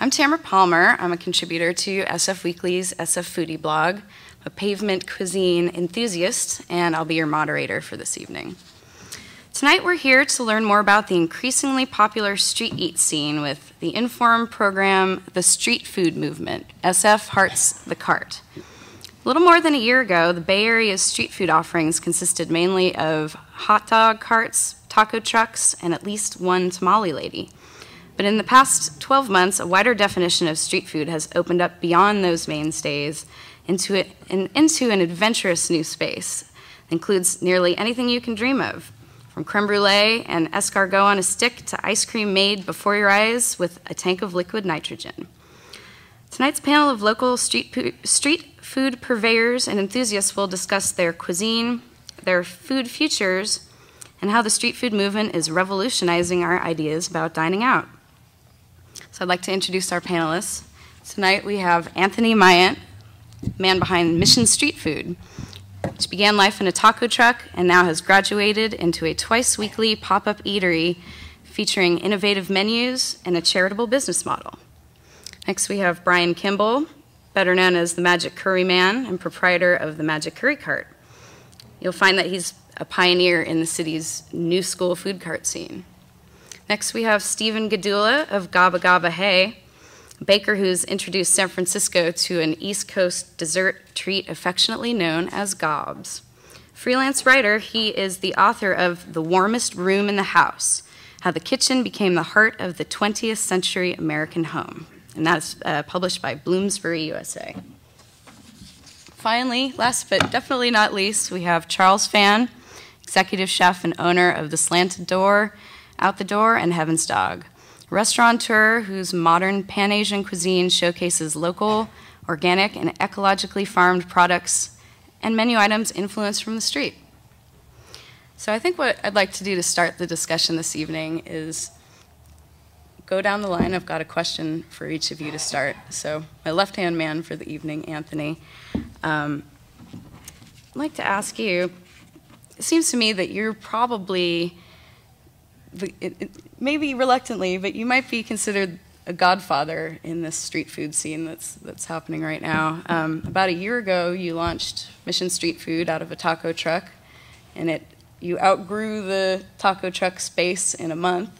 I'm Tamara Palmer. I'm a contributor to SF Weekly's SF Foodie blog, a pavement cuisine enthusiast, and I'll be your moderator for this evening. Tonight we're here to learn more about the increasingly popular street eat scene with the Inform program, The Street Food Movement, SF Hearts the Cart. A little more than a year ago, the Bay Area's street food offerings consisted mainly of hot dog carts, taco trucks, and at least one tamale lady. But in the past 12 months, a wider definition of street food has opened up beyond those mainstays into an adventurous new space. It includes nearly anything you can dream of, from creme brulee and escargot on a stick to ice cream made before your eyes with a tank of liquid nitrogen. Tonight's panel of local street food purveyors and enthusiasts will discuss their cuisine, their food futures, and how the street food movement is revolutionizing our ideas about dining out. So I'd like to introduce our panelists. Tonight we have Anthony Myint, man behind Mission Street Food, which began life in a taco truck and now has graduated into a twice-weekly pop-up eatery featuring innovative menus and a charitable business model. Next we have Brian Kimball, better known as the Magic Curry Man and proprietor of the Magic Curry Cart. You'll find that he's a pioneer in the city's new school food cart scene. Next we have Steven Gdula of Gobba Gobba Hey, a baker who's introduced San Francisco to an East Coast dessert treat affectionately known as gobs. Freelance writer, he is the author of The Warmest Room in the House, How the Kitchen Became the Heart of the 20th Century American Home. And that's published by Bloomsbury, USA. Finally, last but definitely not least, we have Charles Phan, executive chef and owner of The Slanted Door, Out the Door, and Heaven's Dog, a restaurateur whose modern Pan-Asian cuisine showcases local, organic, and ecologically farmed products and menu items influenced from the street. So I think what I'd like to do to start the discussion this evening is go down the line. I've got a question for each of you to start. So my left-hand man for the evening, Anthony, I'd like to ask you, it seems to me that you're probably, maybe reluctantly, but you might be considered a godfather in this street food scene that's happening right now. About a year ago, you launched Mission Street Food out of a taco truck, and you outgrew the taco truck space in a month.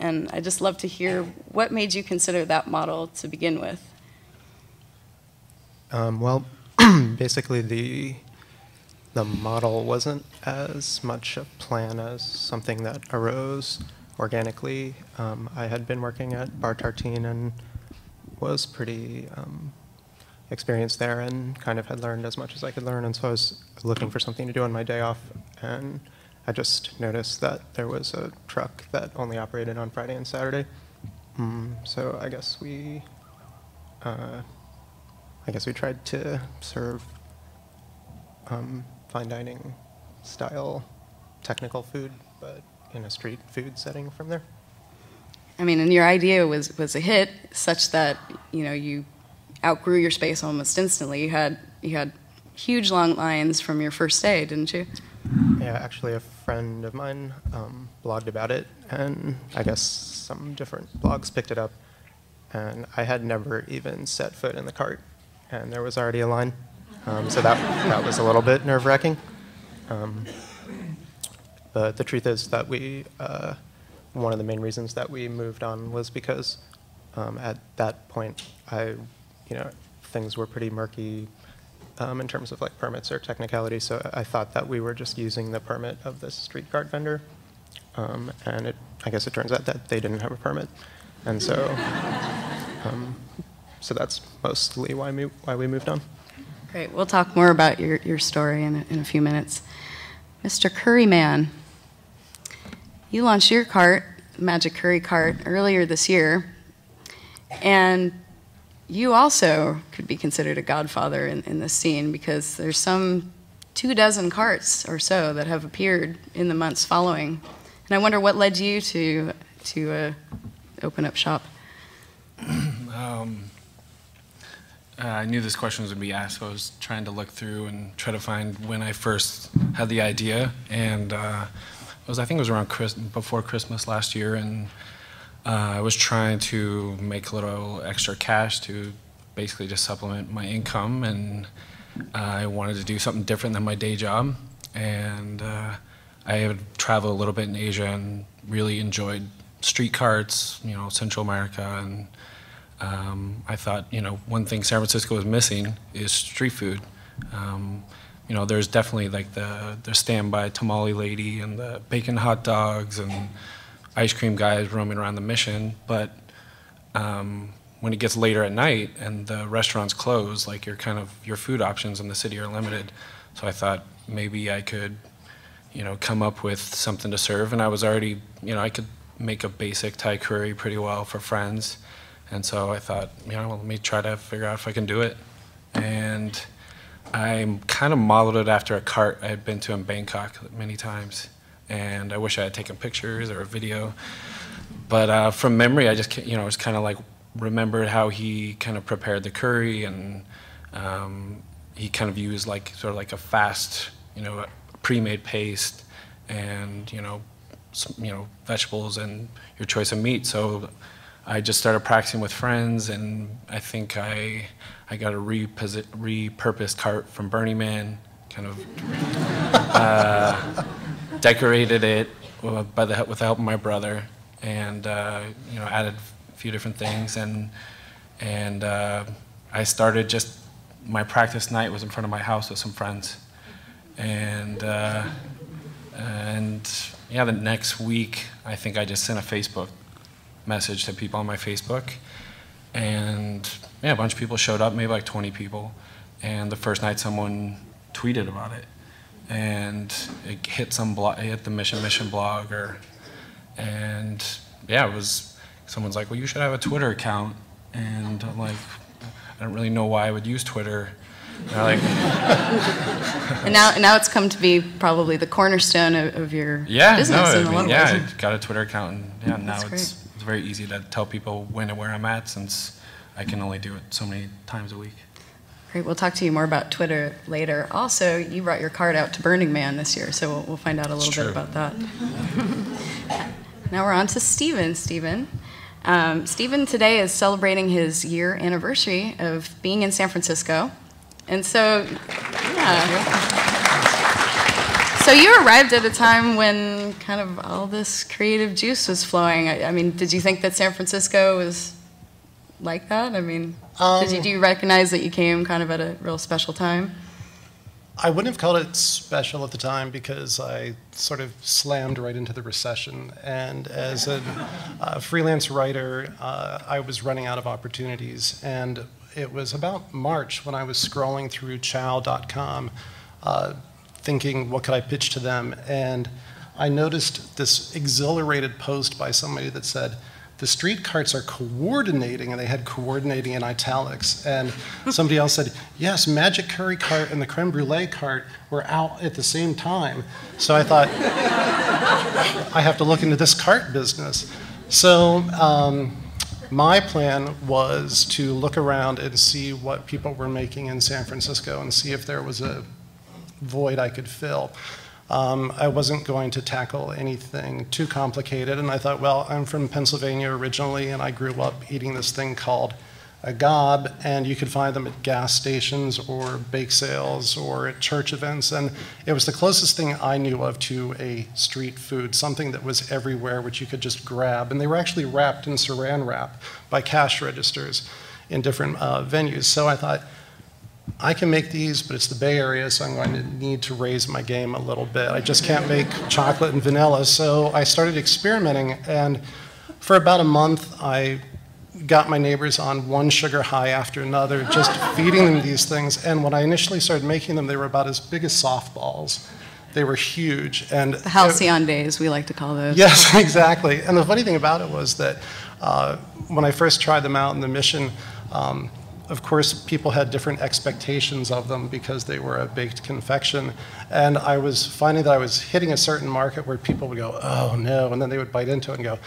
And I'd just love to hear what made you consider that model to begin with. Well, basically the model wasn't as much a plan as something that arose organically. I had been working at Bar Tartine and was pretty experienced there and kind of had learned as much as I could learn. And so I was looking for something to do on my day off, and I just noticed that there was a truck that only operated on Friday and Saturday. So I guess we tried to serve fine dining style technical food, but in a street food setting from there. I mean, and your idea was a hit, such that, you know, you outgrew your space almost instantly. You had huge long lines from your first day, didn't you? Yeah, actually a friend of mine blogged about it, and I guess some different blogs picked it up, and I had never even set foot in the cart, and there was already a line. So that was a little bit nerve-wracking. But the truth is that one of the main reasons that we moved on was because at that point, things were pretty murky in terms of like permits or technicality. So I thought that we were just using the permit of this street cart vendor. And I guess it turns out that they didn't have a permit. And so, so that's mostly why we moved on. Great. We'll talk more about your story in a few minutes. Mr. Curryman, you launched your cart, Magic Curry Cart, earlier this year, and you also could be considered a godfather in this scene, because there's some 24 carts or so that have appeared in the months following. And I wonder what led you to open up shop? I knew this question was going to be asked, so I was trying to look through and try to find when I first had the idea. And I think it was around before Christmas last year, and I was trying to make a little extra cash to basically just supplement my income, and I wanted to do something different than my day job. And I had traveled a little bit in Asia and really enjoyed street carts, you know, Central America. And I thought, you know, one thing San Francisco is missing is street food. You know, there's definitely like the standby tamale lady and the bacon hot dogs and ice cream guys roaming around the Mission, but when it gets later at night and the restaurants close, like your food options in the city are limited. So I thought maybe I could, you know, come up with something to serve. And I was already, you know, I could make a basic Thai curry pretty well for friends. And so I thought, you know, well, let me try to figure out if I can do it. And I kind of modeled it after a cart I had been to in Bangkok many times. And I wish I had taken pictures or a video. But from memory, I just, you know, it was kind of like, remembered how he kind of prepared the curry, and he kind of used like sort of like a fast, you know, pre-made paste, and you know vegetables and your choice of meat. So I just started practicing with friends, and I think I got a repurposed cart from Burning Man, kind of decorated it with the help of my brother, and you know, added few different things, and I started just, my practice night was in front of my house with some friends, and yeah, the next week I think I just sent a Facebook message to people on my Facebook, and yeah, a bunch of people showed up, maybe like 20 people, and the first night someone tweeted about it, and it hit some blog, it hit the Mission blog, or, and yeah, it was. Someone's like, well, you should have a Twitter account. And I'm like, I don't really know why I would use Twitter. And they're like, and now it's come to be probably the cornerstone of your business in a lot of ways. Yeah, I got a Twitter account, and yeah, now it's very easy to tell people when and where I'm at, since I can only do it so many times a week. Great, we'll talk to you more about Twitter later. Also, you brought your cart out to Burning Man this year, so we'll find out a little bit about that. Now we're on to Steven. Steven today is celebrating his year anniversary of being in San Francisco. And so, yeah. So you arrived at a time when kind of all this creative juice was flowing. I mean, did you think that San Francisco was like that? I mean, do you recognize that you came kind of at a real special time? I wouldn't have called it special at the time, because I sort of slammed right into the recession. And as a freelance writer, I was running out of opportunities. And it was about March when I was scrolling through chow.com, thinking, what could I pitch to them? And I noticed this exhilarated post by somebody that said, the street carts are coordinating, and they had coordinating in italics. And somebody else said, yes, Magic Curry Cart and the Creme Brulee Cart were out at the same time. So I thought, I have to look into this cart business. So my plan was to look around and see what people were making in San Francisco and see if there was a void I could fill. I wasn't going to tackle anything too complicated, and I thought, well, I'm from Pennsylvania originally, and I grew up eating this thing called a gob, and you could find them at gas stations or bake sales or at church events, and it was the closest thing I knew of to a street food, something that was everywhere, which you could just grab, and they were actually wrapped in saran wrap by cash registers in different venues. So I thought, I can make these, but it's the Bay Area, so I'm going to need to raise my game a little bit. I just can't make chocolate and vanilla, so I started experimenting. And for about a month, I got my neighbors on one sugar high after another, just feeding them these things. And when I initially started making them, they were about as big as softballs. They were huge. And the halcyon days, we like to call those. Yes, exactly. And the funny thing about it was that when I first tried them out in the Mission, of course, people had different expectations of them because they were a baked confection. And I was finding that I was hitting a certain market where people would go, oh no, and then they would bite into it and go,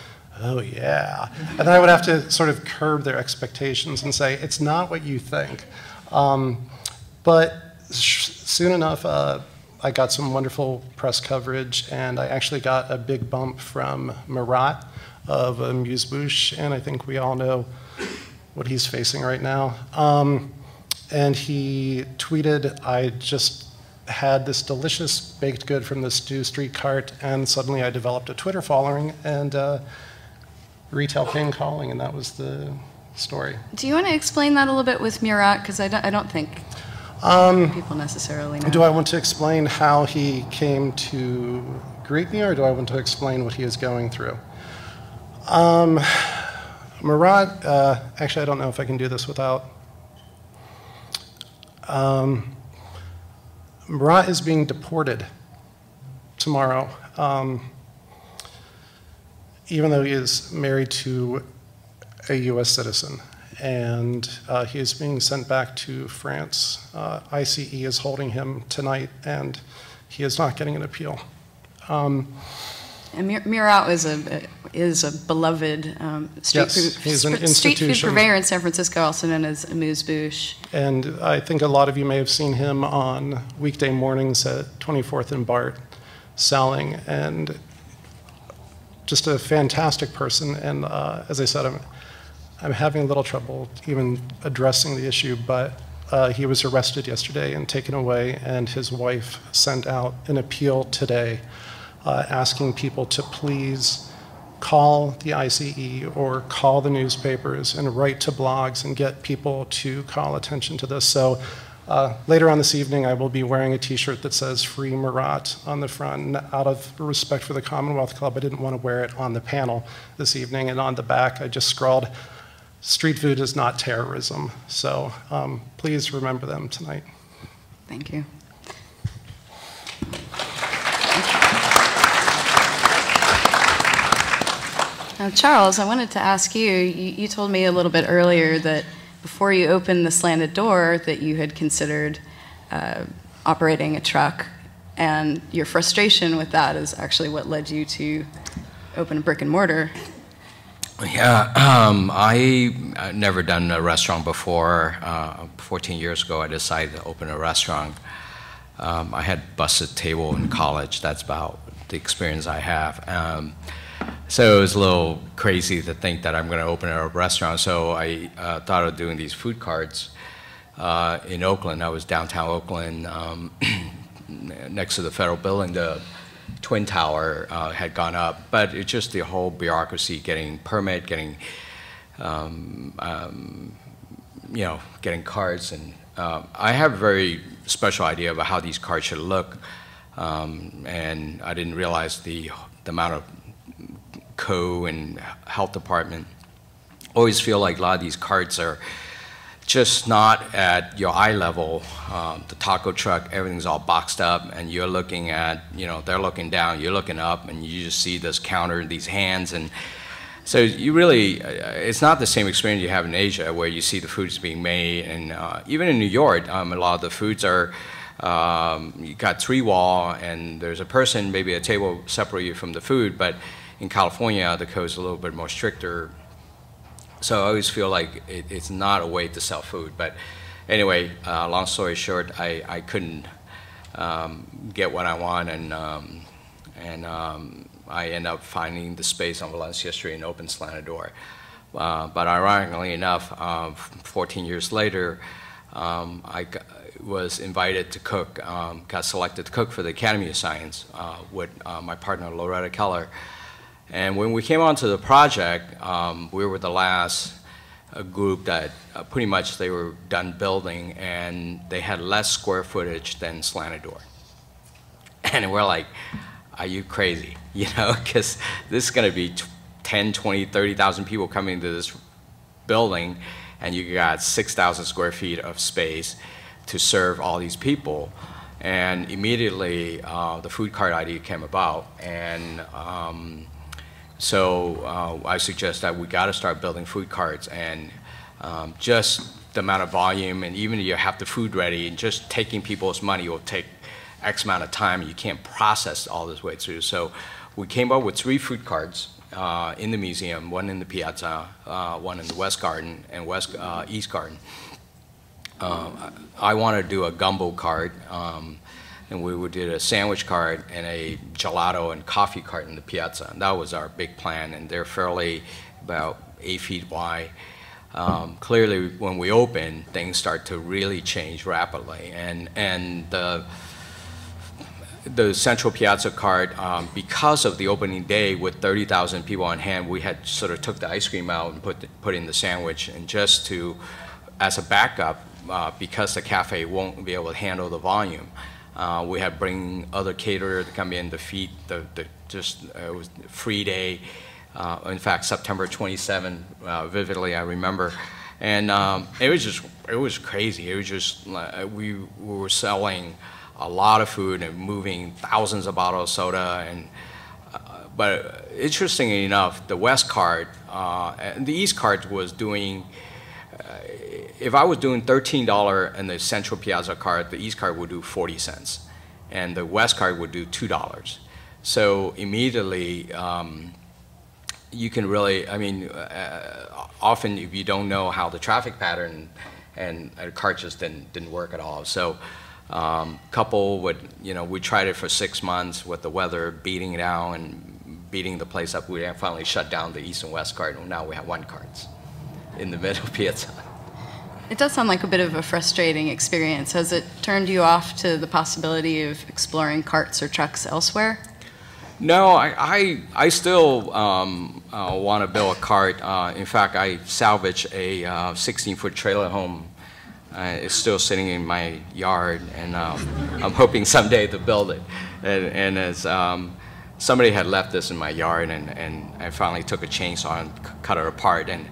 oh yeah. And then I would have to sort of curb their expectations and say, it's not what you think. But soon enough, I got some wonderful press coverage, and I actually got a big bump from Mourad, of Amuse-Bouche, and I think we all know what he's facing right now. And he tweeted, I just had this delicious baked good from this Stew Street cart, and suddenly I developed a Twitter following and retail came calling, and that was the story. Do you want to explain that a little bit with Murat? Because I don't think people necessarily know. Do I want to explain how he came to greet me, or do I want to explain what he is going through? Mourad, actually I don't know if I can do this without. Mourad is being deported tomorrow, even though he is married to a US citizen, and he is being sent back to France. ICE is holding him tonight, and he is not getting an appeal. And Murat is a beloved street food purveyor in San Francisco, also known as Amuse-Bouche. And I think a lot of you may have seen him on weekday mornings at 24th and Bart selling, and just a fantastic person. And as I said, I'm having a little trouble even addressing the issue, but he was arrested yesterday and taken away, and his wife sent out an appeal today, asking people to please call the ICE or call the newspapers and write to blogs and get people to call attention to this. So later on this evening, I will be wearing a T-shirt that says Free Murat on the front. Out of respect for the Commonwealth Club, I didn't want to wear it on the panel this evening. And on the back, I just scrawled, street food is not terrorism. So please remember them tonight. Thank you. Now, Charles, I wanted to ask you, you told me a little bit earlier that before you opened the Slanted Door that you had considered operating a truck, and your frustration with that is actually what led you to open a brick and mortar. Yeah, I never done a restaurant before. 14 years ago, I decided to open a restaurant. I had busted table in college. That's about the experience I have. So it was a little crazy to think that I'm going to open a restaurant. So I thought of doing these food carts in Oakland. I was downtown Oakland, next to the federal building. The Twin Tower had gone up, but it's just the whole bureaucracy, getting permit, getting getting carts, and I have a very special idea about how these carts should look, and I didn't realize the amount of co and health department. Always feel like a lot of these carts are just not at your eye level. The taco truck, everything's all boxed up, and you're looking at, they're looking down, you're looking up, and you just see this counter, these hands, and so you really, it's not the same experience you have in Asia where you see the foods being made, and even in New York, a lot of the foods are, you got three wall, and there's a person, maybe a table separate you from the food, but in California, the code's a little bit more stricter. So I always feel like it's not a way to sell food. But anyway, long story short, I couldn't get what I want, and I end up finding the space on Valencia Street and open Slanted Door. But ironically enough, 14 years later, I was invited to cook, got selected to cook for the Academy of Science with my partner, Loretta Keller. And when we came onto the project, we were the last group that pretty much they were done building, and they had less square footage than Slanted Door. And we're like, are you crazy? Because this is going to be 10, 20, 30,000 people coming to this building, and you got 6,000 square feet of space to serve all these people. And immediately, the food cart idea came about, and So I suggest that we got to start building food carts, and just the amount of volume, and even if you have the food ready, and just taking people's money will take X amount of time. You can't process all this way through. So we came up with 3 food carts in the museum, one in the Piazza, one in the West Garden, and East Garden. I want to do a gumbo cart. and we did a sandwich cart and a gelato and coffee cart in the Piazza. And that was our big plan, and they're fairly about 8 feet wide. Clearly, when we open, things start to really change rapidly, and the Central Piazza cart, because of the opening day with 30,000 people on hand, we had sort of took the ice cream out and put in the sandwich, and just to, as a backup, because the cafe won't be able to handle the volume, we had bring other caterer to come in to feed the just it was a free day. In fact, September 27, vividly I remember, and it was crazy. It was just we were selling a lot of food and moving thousands of bottles of soda. And but interestingly enough, the West cart and the East cart was doing. If I was doing $13 in the Central Piazza cart, the East cart would do 40 cents, and the West cart would do $2. So immediately. You can really, I mean, often if you don't know how the traffic pattern and a cart just didn't work at all. So couple would, you know, we tried it for 6 months with the weather beating it down and beating the place up. We finally shut down the East and West cart, and now we have one cart in the middle Piazza. It does sound like a bit of a frustrating experience. Has it turned you off to the possibility of exploring carts or trucks elsewhere? No, I still want to build a cart. In fact, I salvaged a 16-foot trailer home. It's still sitting in my yard, and I'm hoping someday to build it. And as somebody had left this in my yard, and I finally took a chainsaw and cut it apart, and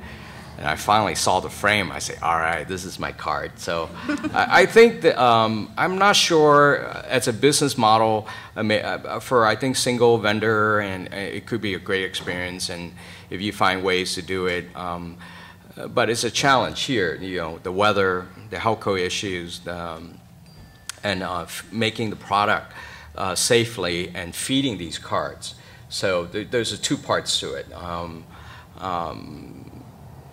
I finally saw the frame. I say, all right, this is my cart. So I think that I'm not sure as a business model for, I think, single vendor, and it could be a great experience, and if you find ways to do it. But it's a challenge here, you know, the weather, the health issues, and making the product safely and feeding these carts. So there's two parts to it.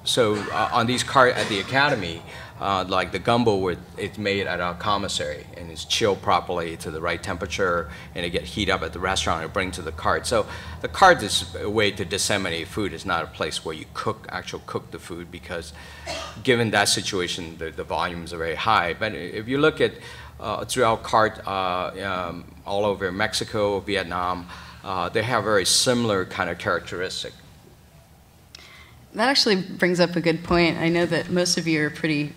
So on these carts at the Academy, like the gumbo, it's made at our commissary, and it's chilled properly to the right temperature, and it gets heat up at the restaurant and bring to the cart. So the cart is a way to disseminate food. It's not a place where you actually cook the food, because given that situation, the volumes are very high. But if you look at throughout cart all over Mexico, Vietnam, they have very similar kind of characteristic. That actually brings up a good point. I know that most of you are pretty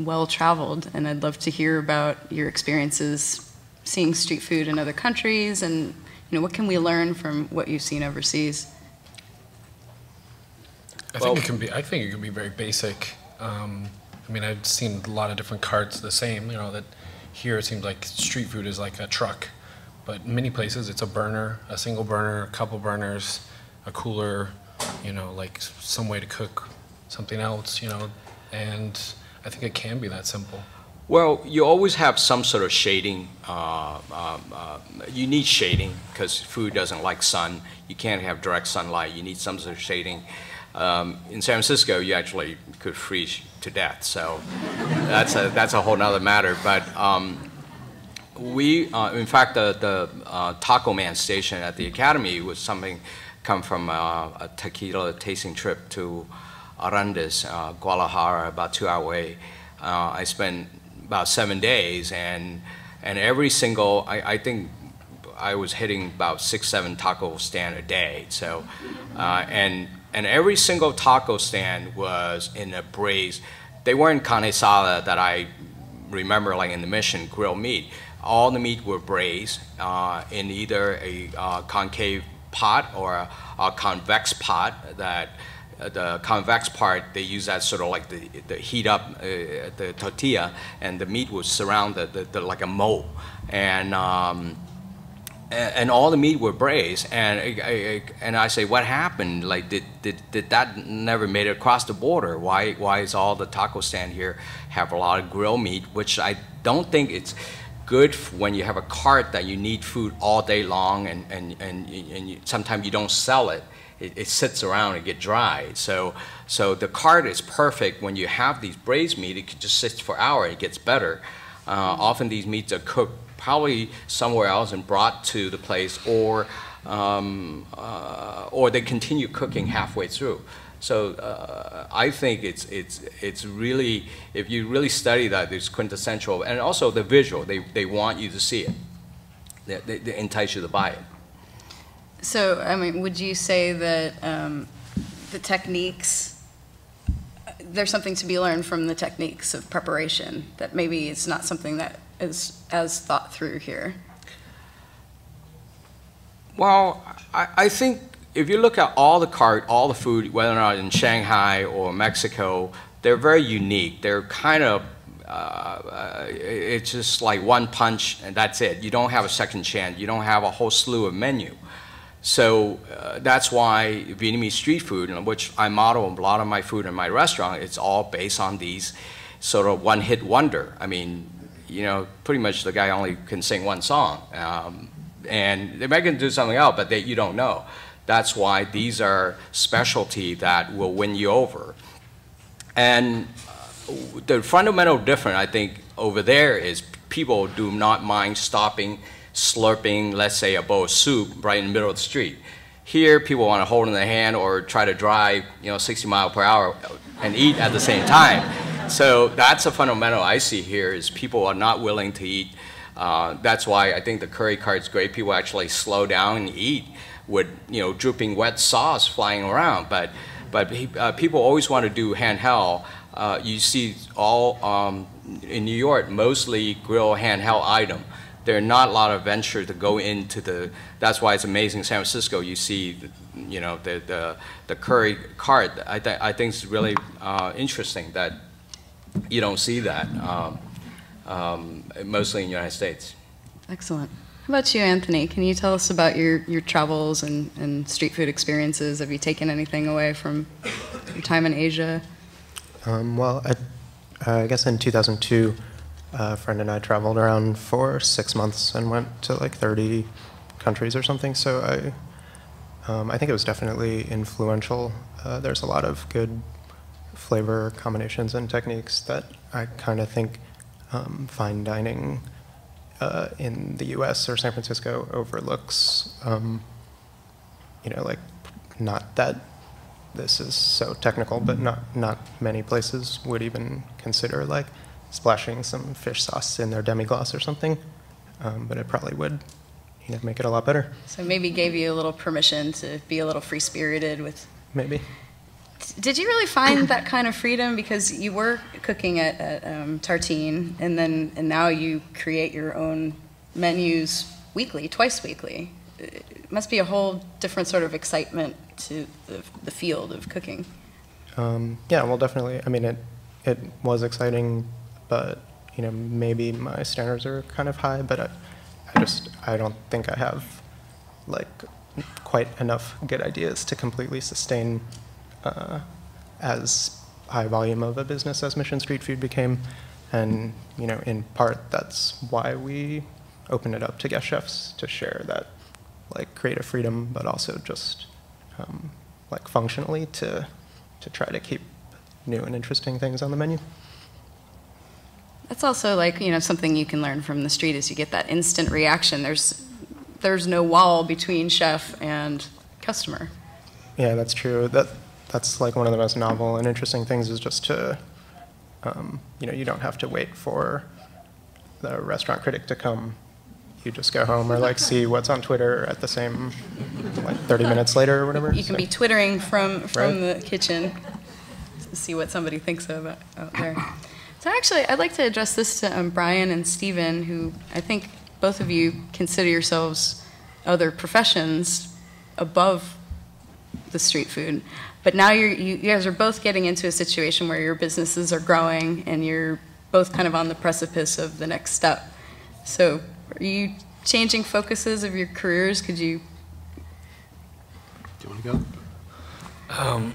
well-traveled, and I'd love to hear about your experiences seeing street food in other countries, and you know, what can we learn from what you've seen overseas? I think it can be very basic. I mean, I've seen a lot of different carts the same. You know, that here it seems like street food is like a truck, but in many places it's a burner, a single burner, a couple burners, a cooler. You know, like some way to cook something else, you know, and I think it can be that simple. Well, you always have some sort of shading. You need shading because food doesn't like sun. You can't have direct sunlight. You need some sort of shading. In San Francisco, you actually could freeze to death, so that's a whole nother matter. But we, in fact, the Taco Man station at the Academy was something. Come from a tequila tasting trip to Arandas, Guadalajara, about 2 hours away. I spent about 7 days, and every single, I think I was hitting about 6, 7 taco stand a day. So, and every single taco stand was in a braise. They weren't carne asada that I remember, like in the Mission, grilled meat. All the meat were braised in either a concave pot or a convex pot. That the convex part, they use that sort of like the heat up the tortilla, and the meat would surround the like a mold, and all the meat were braised, and I say, what happened? Like did that never made it across the border? Why is all the taco stand here have a lot of grilled meat, which I don't think it's good when you have a cart that you need food all day long, and sometimes you don't sell it. It sits around and get dry. So the cart is perfect when you have these braised meat. It just sits for hours. It gets better. Often these meats are cooked probably somewhere else and brought to the place, or they continue cooking halfway through. So I think it's really, if you really study that, it's quintessential. And also the visual, they want you to see it. They entice you to buy it. So, I mean, would you say that the techniques, there's something to be learned from the techniques of preparation, that maybe it's not something that is as thought through here? Well, I think if you look at all the cart, all the food, whether or not in Shanghai or Mexico, they're very unique. They're kind of, it's just like one punch and that's it. You don't have a second chance. You don't have a whole slew of menu. So that's why Vietnamese street food, in which I model a lot of my food in my restaurant, it's all based on these sort of one-hit wonder. I mean, you know, pretty much the guy only can sing one song. And they might can do something else, but you don't know. That's why these are specialty that will win you over. And the fundamental difference, I think, over there is people do not mind stopping, slurping, let's say, a bowl of soup right in the middle of the street. Here, people want to hold in their hand or try to drive, you know, 60 mph and eat at the same time. So that's a fundamental I see here, is people are not willing to eat. That's why I think the curry cart is great. People actually slow down and eat, with, you know, dripping wet sauce flying around, but people always want to do handheld. You see all in New York, mostly grill handheld item. There are not a lot of venture to go into the. That's why it's amazing. San Francisco, you see, you know, the curry cart. I think it's really interesting that you don't see that mostly in the United States. Excellent. How about you, Anthony? Can you tell us about your travels and street food experiences? Have you taken anything away from your time in Asia? Well, I guess in 2002, a friend and I traveled around for 6 months and went to like 30 countries or something. So I think it was definitely influential. There's a lot of good flavor combinations and techniques that I kind of think fine dining in the U.S. or San Francisco overlooks, you know, like, not that this is so technical, but not many places would even consider, like, splashing some fish sauce in their demi-glace or something, but it probably would, you know, make it a lot better. So maybe gave you a little permission to be a little free-spirited with... Maybe. Did you really find that kind of freedom? Because you were cooking at Tartine, and now you create your own menus weekly, twice weekly. It must be a whole different sort of excitement to the field of cooking. Yeah, well, definitely. I mean, it was exciting, but, you know, maybe my standards are kind of high. But I don't think I have, like, quite enough good ideas to completely sustain. As high volume of a business as Mission Street Food became, and, you know, in part that's why we opened it up to guest chefs to share that, like, creative freedom, but also just like functionally to try to keep new and interesting things on the menu. That's also, like, you know, something you can learn from the street is you get that instant reaction. There's no wall between chef and customer. Yeah, that's true. That's like one of the most novel and interesting things is just to, you know, you don't have to wait for the restaurant critic to come. You just go home or, like, see what's on Twitter at the same, like, 30 minutes later or whatever. You can be twittering from the kitchen to see what somebody thinks of out there. So actually, I'd like to address this to Brian and Steven, who I think both of you consider yourselves other professions above the street food. But now you guys are both getting into a situation where your businesses are growing and you're both kind of on the precipice of the next step. So are you changing focuses of your careers? Could you? Do you want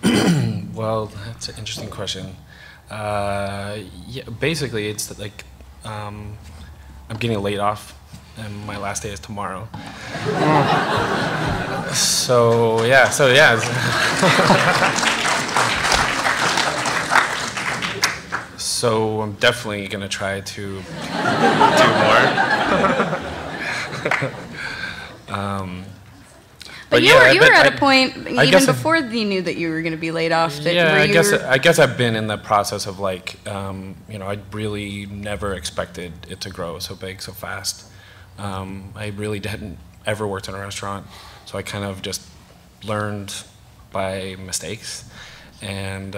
to go? Well, that's an interesting question. Yeah, basically, it's like I'm getting laid off, and my last day is tomorrow. So yeah. So I'm definitely gonna try to do more. But you, yeah, you were at a point even before you knew that you were going to be laid off. That yeah, I guess I've been in the process of like, you know, I really never expected it to grow so big so fast. I really hadn't ever worked in a restaurant, so I kind of just learned by mistakes, and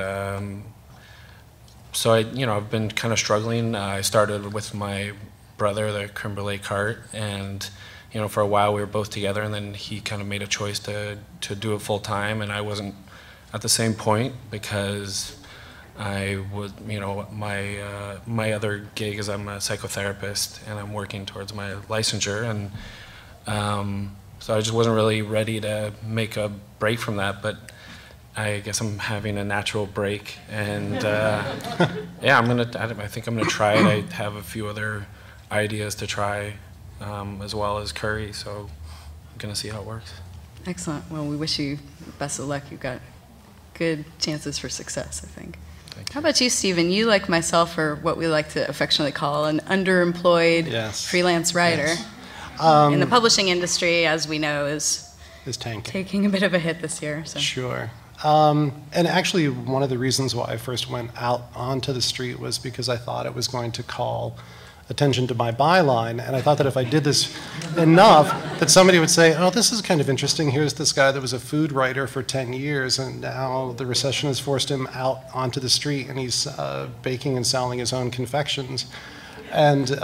so you know, I've been kind of struggling. I started with my brother, the Creme Brulee Cart, and you know, for a while we were both together, and then he kind of made a choice to do it full time, and I wasn't at the same point because I was, you know, my my other gig is I'm a psychotherapist and I'm working towards my licensure, and so I just wasn't really ready to make a break from that. But I guess I'm having a natural break, and yeah, I think I'm gonna try it. I have a few other ideas to try, as well as curry, so I'm gonna see how it works. Excellent. Well, we wish you best of luck. You've got good chances for success, I think. How about you, Steven? You, like myself, are what we like to affectionately call an underemployed freelance writer. Yes. And the publishing industry, as we know, is taking a bit of a hit this year. So. Sure. And actually, one of the reasons why I first went out onto the street was because I thought it was going to call attention to my byline, and I thought that if I did this enough, that somebody would say, oh, this is kind of interesting. Here's this guy that was a food writer for 10 years, and now the recession has forced him out onto the street, and he's baking and selling his own confections. And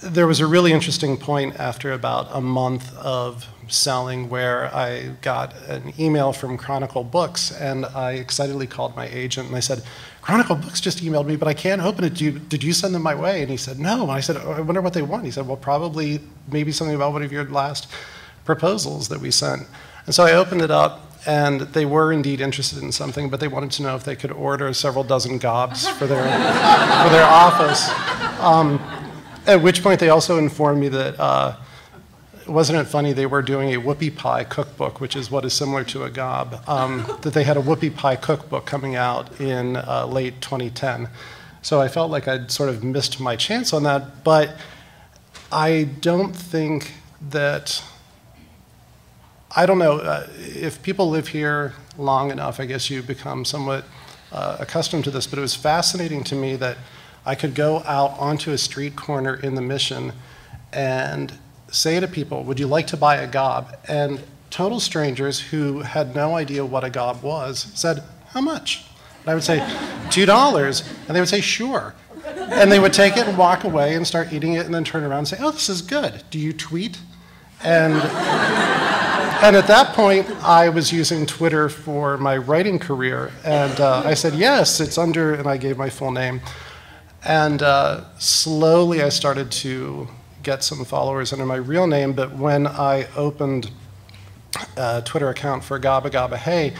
there was a really interesting point after about a month of selling where I got an email from Chronicle Books, and I excitedly called my agent, and I said, Chronicle Books just emailed me, but I can't open it. Did you send them my way? And he said, no. And I said, oh, I wonder what they want. He said, well, probably maybe something about one of your last proposals that we sent. And so I opened it up, and they were indeed interested in something, but they wanted to know if they could order several dozen gobs for their, for their office. At which point they also informed me that, wasn't it funny, they were doing a whoopie pie cookbook, which is what is similar to a gob, that they had a whoopie pie cookbook coming out in late 2010. So I felt like I'd sort of missed my chance on that, but I don't think that, I don't know, if people live here long enough, I guess you become somewhat accustomed to this, but it was fascinating to me that I could go out onto a street corner in the Mission and say to people, would you like to buy a gob? And total strangers who had no idea what a gob was said, how much? And I would say, $2. And they would say, sure. And they would take it and walk away and start eating it and then turn around and say, oh, this is good. Do you tweet? And, and at that point, I was using Twitter for my writing career. And I said, yes, it's under, and I gave my full name. And slowly I started to get some followers under my real name, but when I opened a Twitter account for Gobba Gobba Hey,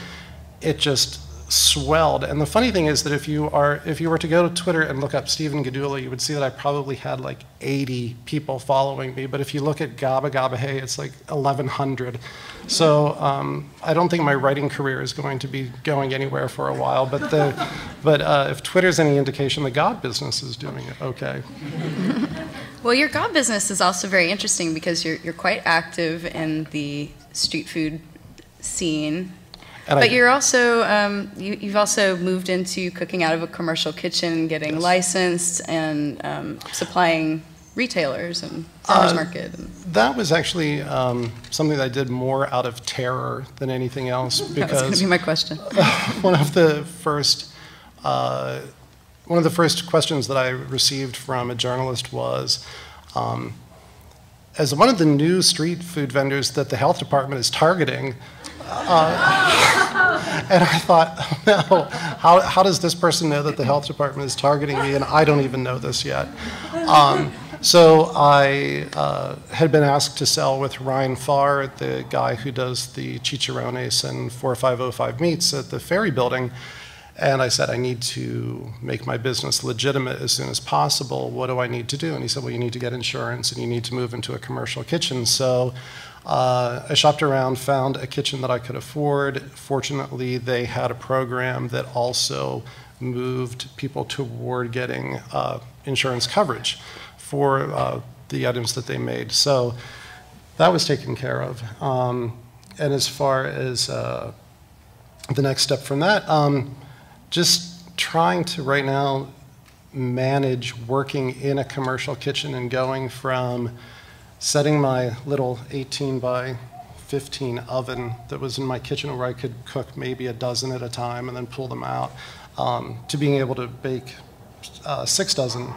it just swelled. And the funny thing is that if you were to go to Twitter and look up Steven Gdula, you would see that I probably had like 80 people following me, but if you look at Gobba Gobba Hey, it's like 1,100. So I don't think my writing career is going to be going anywhere for a while, but if Twitter's any indication, the gob business is doing it okay. Well, your gob business is also very interesting because you're quite active in the street food scene, and but you're also you've also moved into cooking out of a commercial kitchen, getting licensed, and supplying retailers and farmers market. That was actually something that I did more out of terror than anything else. Because that was going to be my question. One of the first questions that I received from a journalist was, as one of the new street food vendors that the health department is targeting, and I thought, oh, no, how does this person know that the health department is targeting me and I don't even know this yet? So I had been asked to sell with Ryan Farr, the guy who does the chicharrones and 4505 meats at the Ferry Building. And I said, I need to make my business legitimate as soon as possible. What do I need to do? And he said, well, you need to get insurance and you need to move into a commercial kitchen. So I shopped around, found a kitchen that I could afford. Fortunately, they had a program that also moved people toward getting insurance coverage for the items that they made. So that was taken care of. And as far as the next step from that, just trying to right now manage working in a commercial kitchen and going from setting my little 18 by 15 oven that was in my kitchen where I could cook maybe a dozen at a time and then pull them out, to being able to bake 6 dozen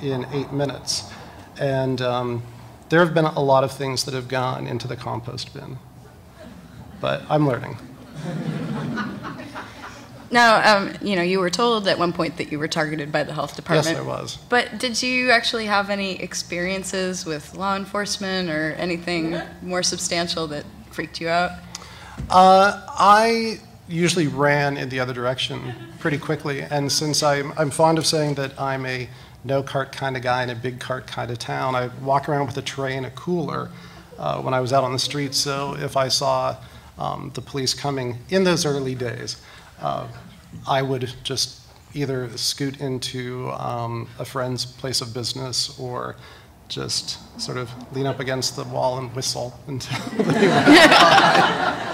in 8 minutes. And there have been a lot of things that have gone into the compost bin, but I'm learning. Now, you know, you were told at one point that you were targeted by the health department. Yes, I was. But did you actually have any experiences with law enforcement or anything more substantial that freaked you out? I usually ran in the other direction pretty quickly. And since I'm fond of saying that I'm a no-cart kind of guy in a big cart kind of town, I walk around with a tray and a cooler when I was out on the street. So if I saw the police coming in those early days, I would just either scoot into a friend's place of business or just sort of lean up against the wall and whistle until they went by.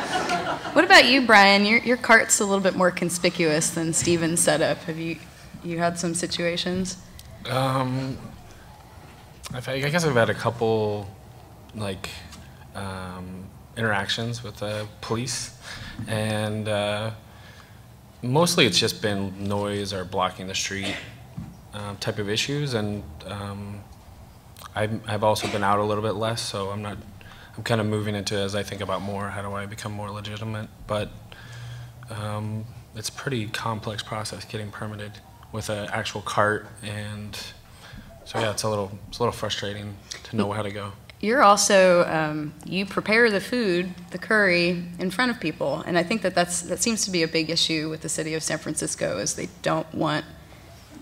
What about you, Brian? Your cart's a little bit more conspicuous than Steven's setup. Have you had some situations? I guess I've had a couple, like, interactions with the police, and mostly it's just been noise or blocking the street type of issues, and I've also been out a little bit less, so I'm kind of moving into, as I think about more, how do I become more legitimate, but it's a pretty complex process getting permitted with an actual cart, and so yeah, it's a little frustrating to know how to go. You're also, you prepare the food, the curry, in front of people. And I think that seems to be a big issue with the city of San Francisco, is they don't want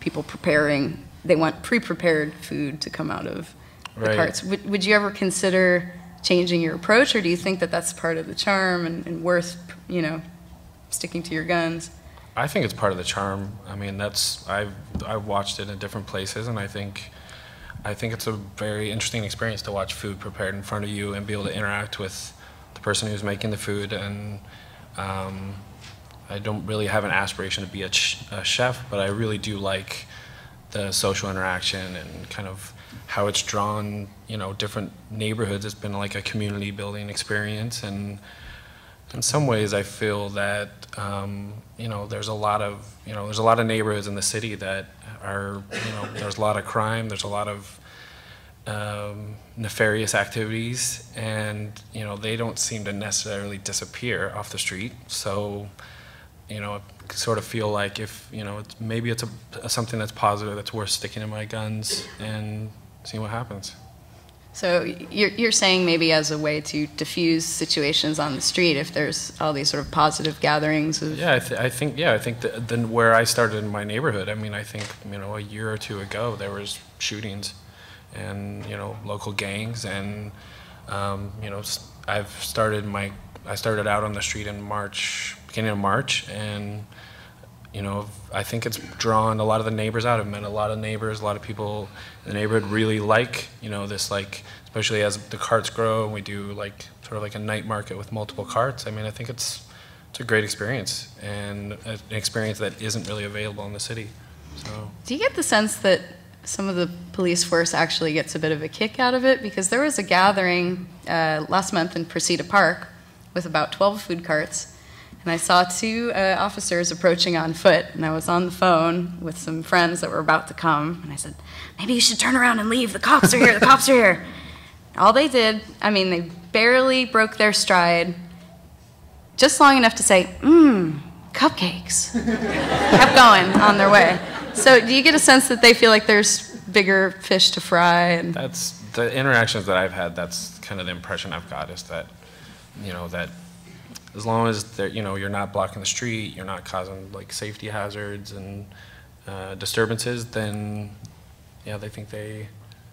people preparing. They want pre-prepared food to come out of the carts. Would you ever consider changing your approach, or do you think that that's part of the charm and worth, you know, sticking to your guns? I think it's part of the charm. I mean, I've watched it in different places, and I think it's a very interesting experience to watch food prepared in front of you and be able to interact with the person who's making the food. And I don't really have an aspiration to be a chef, but I really do like the social interaction and kind of how it's drawn, you know, different neighborhoods. It's been like a community building experience. And in some ways I feel that, you know, there's a lot of neighborhoods in the city that are, you know, there's a lot of crime, there's a lot of nefarious activities, and, you know, they don't seem to necessarily disappear off the street. So, you know, I sort of feel like if, you know, maybe it's something that's positive, that's worth sticking to my guns and seeing what happens. So you're saying maybe as a way to diffuse situations on the street, if there's all these sort of positive gatherings. Of yeah, I think then where I started in my neighborhood. I mean, I think, you know, a year or two ago there was shootings, and, you know, local gangs, and you know, I started out on the street in March, beginning of March, and, you know, I think it's drawn a lot of the neighbors out. I've met a lot of neighbors, a lot of people in the neighborhood really like, you know, this, like, especially as the carts grow and we do, like, sort of like a night market with multiple carts. I mean, I think it's a great experience, and an experience that isn't really available in the city. So. Do you get the sense that some of the police force actually gets a bit of a kick out of it? Because there was a gathering last month in Presida Park with about 12 food carts. And I saw two officers approaching on foot, and I was on the phone with some friends that were about to come, and I said, maybe you should turn around and leave. The cops are here. The cops are here. All they did, I mean, they barely broke their stride just long enough to say, cupcakes. Kept going on their way. So do you get a sense that they feel like there's bigger fish to fry? And that's the interactions that I've had. That's kind of the impression I've got, is that, you know, that as long as they're, you know, you're not blocking the street, you're not causing, like, safety hazards and disturbances, then, yeah, they think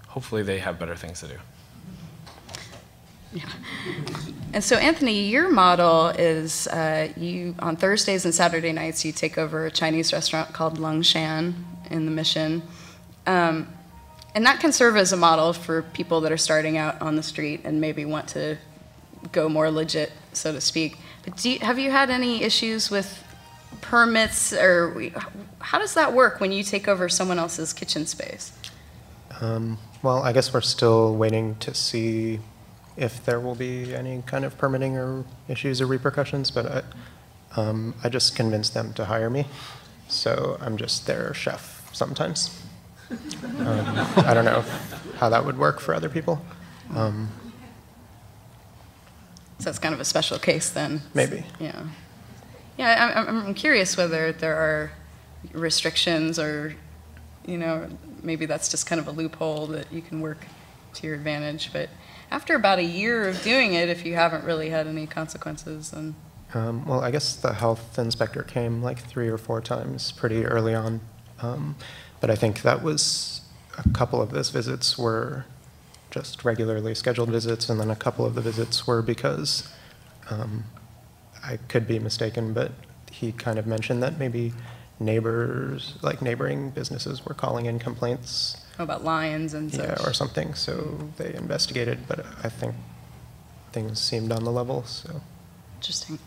hopefully they have better things to do. Yeah. And so, Anthony, your model is you, on Thursdays and Saturday nights, you take over a Chinese restaurant called Lung Shan in the Mission. And that can serve as a model for people that are starting out on the street and maybe want to go more legit, so to speak. But have you had any issues with permits, or how does that work when you take over someone else's kitchen space? Well, I guess we're still waiting to see if there will be any kind of permitting or issues or repercussions, but I just convinced them to hire me, so I'm just their chef sometimes. I don't know how that would work for other people. So it's kind of a special case then. Maybe. Yeah. Yeah, I'm curious whether there are restrictions or, you know, maybe that's just kind of a loophole that you can work to your advantage. But after about a year of doing it, if you haven't really had any consequences, then... well, I guess the health inspector came like 3 or 4 times pretty early on. But I think that was a couple of those visits were just regularly scheduled visits, and then a couple of the visits were because... I could be mistaken, but he kind of mentioned that maybe neighbors, like neighboring businesses, were calling in complaints. Oh, about lions and such. Yeah, or something, so they investigated, but I think things seemed on the level, so. Interesting.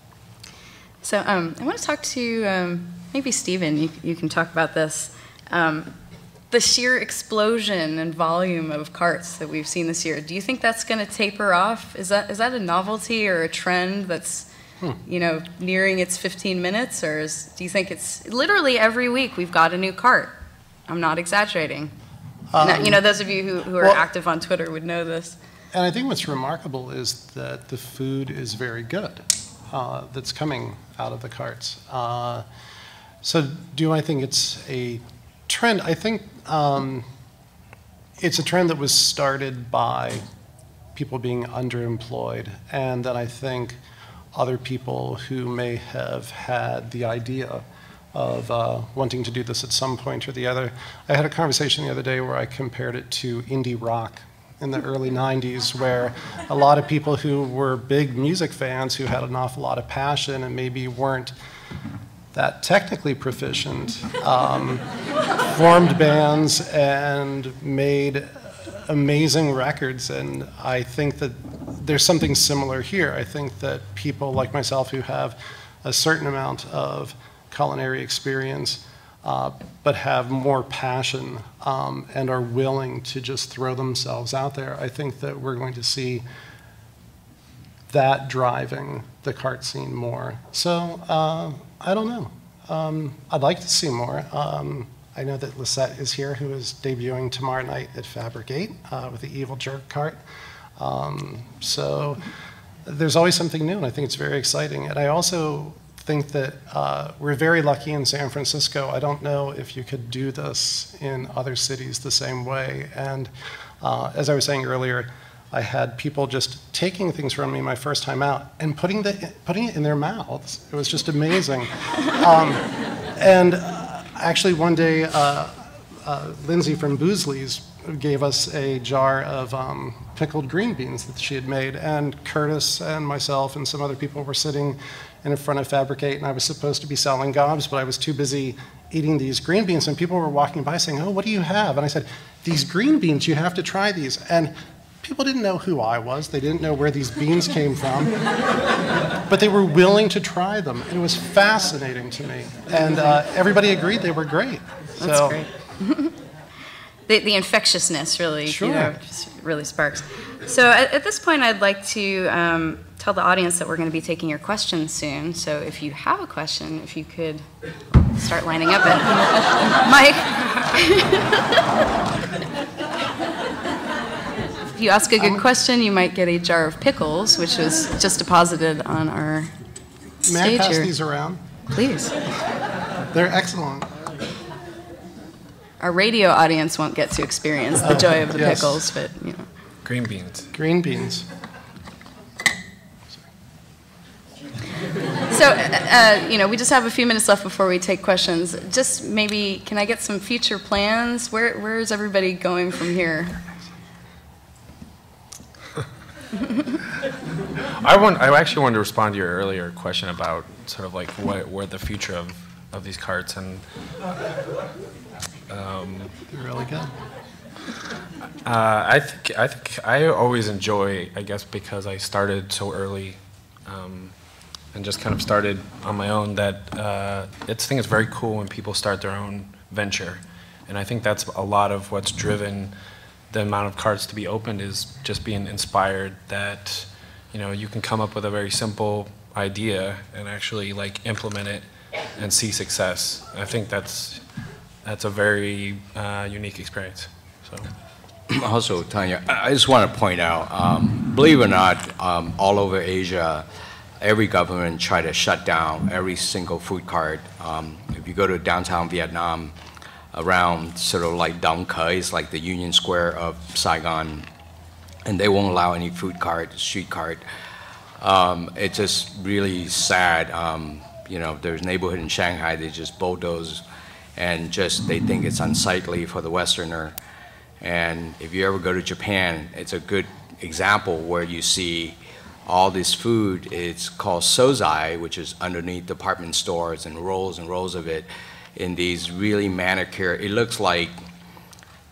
So I want to talk to, maybe Steven, you can talk about this. The sheer explosion and volume of carts that we've seen this year, do you think that's going to taper off? Is that a novelty or a trend that's, you know, nearing its 15 minutes, or do you think it's literally every week we've got a new cart? I'm not exaggerating. Now, you know, those of you who are active on Twitter would know this. And I think what's remarkable is that the food is very good that's coming out of the carts. So do I think it's a trend? I think it's a trend that was started by people being underemployed, and that I think other people who may have had the idea of wanting to do this at some point or the other. I had a conversation the other day where I compared it to indie rock in the early 90s, where a lot of people who were big music fans who had an awful lot of passion and maybe weren't that technically proficient formed bands and made amazing records, and I think that there's something similar here. I think that people like myself who have a certain amount of culinary experience but have more passion and are willing to just throw themselves out there, I think that we're going to see that driving the cart scene more. So I don't know. I'd like to see more. I know that Lisette is here, who is debuting tomorrow night at Fabric 8 with the Evil Jerk Cart. So there's always something new, and I think it's very exciting. And I also think that we're very lucky in San Francisco. I don't know if you could do this in other cities the same way. And as I was saying earlier, I had people just taking things from me my first time out and putting it in their mouths. It was just amazing. Actually, one day, Lindsay from Boosley's gave us a jar of pickled green beans that she had made, and Curtis and myself and some other people were sitting in front of Fabric 8, and I was supposed to be selling gobs, but I was too busy eating these green beans, and people were walking by saying, "Oh, what do you have?" And I said, "These green beans, you have to try these." And people didn't know who I was. They didn't know where these beans came from. But they were willing to try them. It was fascinating to me. And everybody agreed they were great. That's so great. The infectiousness really, sure, you know, just really sparks. So at this point, I'd like to tell the audience that we're going to be taking your questions soon. So if you have a question, if you could start lining up. Mike. If you ask a good question, you might get a jar of pickles, which was just deposited on our stage. May I pass these around? Please. They're excellent. Our radio audience won't get to experience the joy of the pickles, but you know. Green beans. Green beans. So, you know, we just have a few minutes left before we take questions. Just maybe, can I get some future plans? Where is everybody going from here? I actually wanted to respond to your earlier question about sort of like where the future of these carts, and they're really good. I always enjoy, I guess, because I started so early and just kind of started on my own, that I think it's very cool when people start their own venture. And I think that's a lot of what's driven the amount of carts to be opened, is just being inspired that, you know, you can come up with a very simple idea and actually like implement it and see success. I think that's a very unique experience. So. Also, Tanya, I just want to point out, believe it or not, all over Asia, every government tried to shut down every single food cart. If you go to downtown Vietnam, around sort of like Dong Khoi, it's like the Union Square of Saigon, and they won't allow any food cart, street cart. It's just really sad. You know, there's a neighborhood in Shanghai, they just bulldoze, and just they think it's unsightly for the Westerner. And if you ever go to Japan, it's a good example where you see all this food. It's called sozai, which is underneath department stores, and rolls of it in these really manicured, it looks like,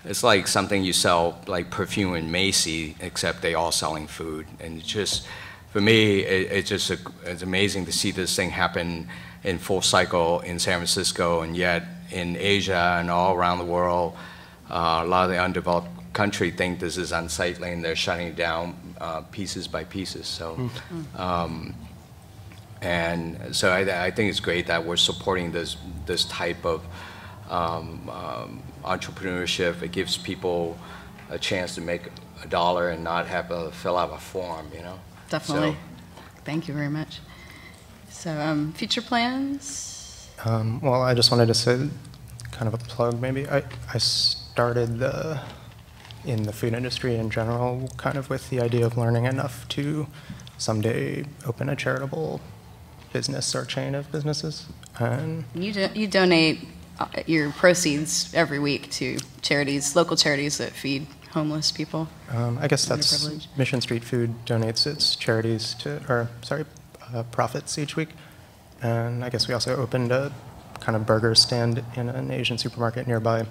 it's like something you sell, like perfume in Macy's, except they all selling food. And it's just, for me, it's amazing to see this thing happen in full cycle in San Francisco, and yet in Asia and all around the world, a lot of the undeveloped country think this is unsightly, and they're shutting it down pieces by pieces. So, and so I think it's great that we're supporting this type of entrepreneurship. It gives people a chance to make a dollar and not have to fill out a form, you know. Definitely. So. Thank you very much. So, future plans? Well, I just wanted to say, kind of a plug maybe. I started in the food industry in general, kind of with the idea of learning enough to someday open a charitable business or chain of businesses. And you donate your proceeds every week to charities, local charities that feed homeless people. I guess that's Mission Street Food donates its charities to, or sorry, profits each week. And I guess we also opened a kind of burger stand in an Asian supermarket nearby